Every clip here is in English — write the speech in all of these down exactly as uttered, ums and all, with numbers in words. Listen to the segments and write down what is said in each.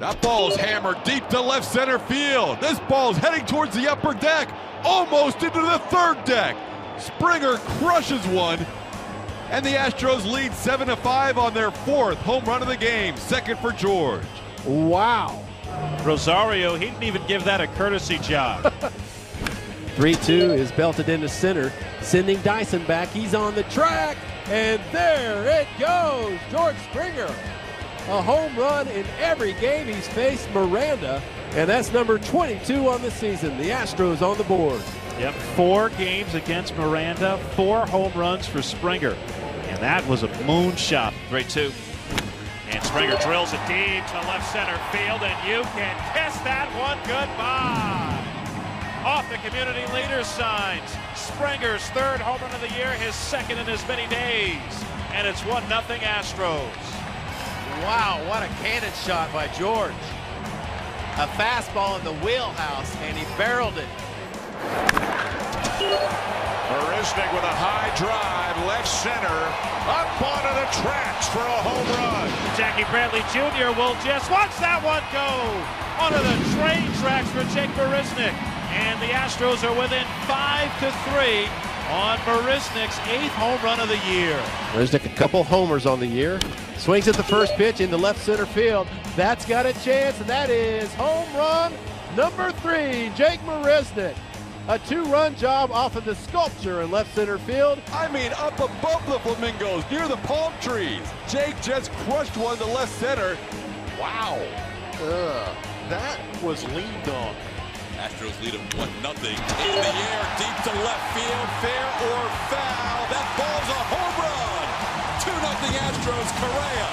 That ball's hammered deep to left center field. This ball's heading towards the upper deck, almost into the third deck. Springer crushes one, and the Astros lead seven to five on their fourth home run of the game, second for George. Wow. Rosario, he didn't even give that a courtesy job. three two is belted into center, sending Dyson back. He's on the track, and there it goes. George Springer, a home run in every game he's faced Miranda, and that's number twenty-two on the season. The Astros on the board. Yep, four games against Miranda, four home runs for Springer, and that was a moonshot. three two. And Springer drills it deep to left center field, and you can kiss that one goodbye. Off the community leader's signs. Springer's third home run of the year, his second in as many days. And it's one nothing Astros. Wow, what a cannon shot by George. A fastball in the wheelhouse, and he barreled it. Marisnick with a high drive, left center, up onto the tracks for a home run. Jackie Bradley Junior will just watch that one go onto the train tracks for Jake Marisnick. And the Astros are within five to three on Marisnick's eighth home run of the year. Marisnick, a couple homers on the year. Swings at the first pitch into left center field. That's got a chance, and that is home run number three, Jake Marisnick. A two-run job off of the sculpture in left center field. I mean, up above the flamingos, near the palm trees. Jake just crushed one to left center. Wow. Uh, that was leaned on. Astros lead them one nothing. In the air, deep to left field, fair or foul. That ball's a home run. two nothing Astros, Correa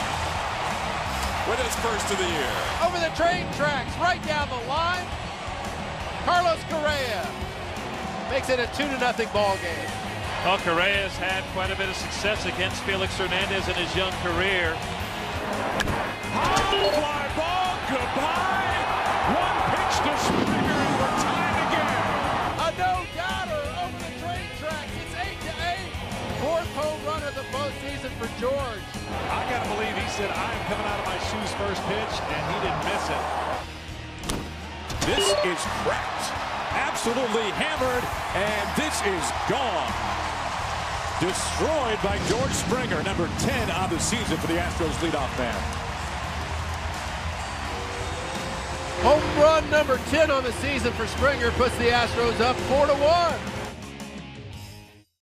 with his first of the year. Over the train tracks, right down the line, Carlos Correa makes it a two to nothing ball game. Well, Correa's had quite a bit of success against Felix Hernandez in his young career. High fly ball, goodbye. One pitch to Springer, and we're tied again. A no-doubter over the train tracks. It's eight to eight. Fourth home run of the postseason for George. I gotta believe he said, "I'm coming out of my shoes first pitch," and he didn't miss it. This is cracked. Absolutely hammered, and this is gone. Destroyed by George Springer, number ten on the season for the Astros leadoff man. Home run number ten on the season for Springer puts the Astros up four to one.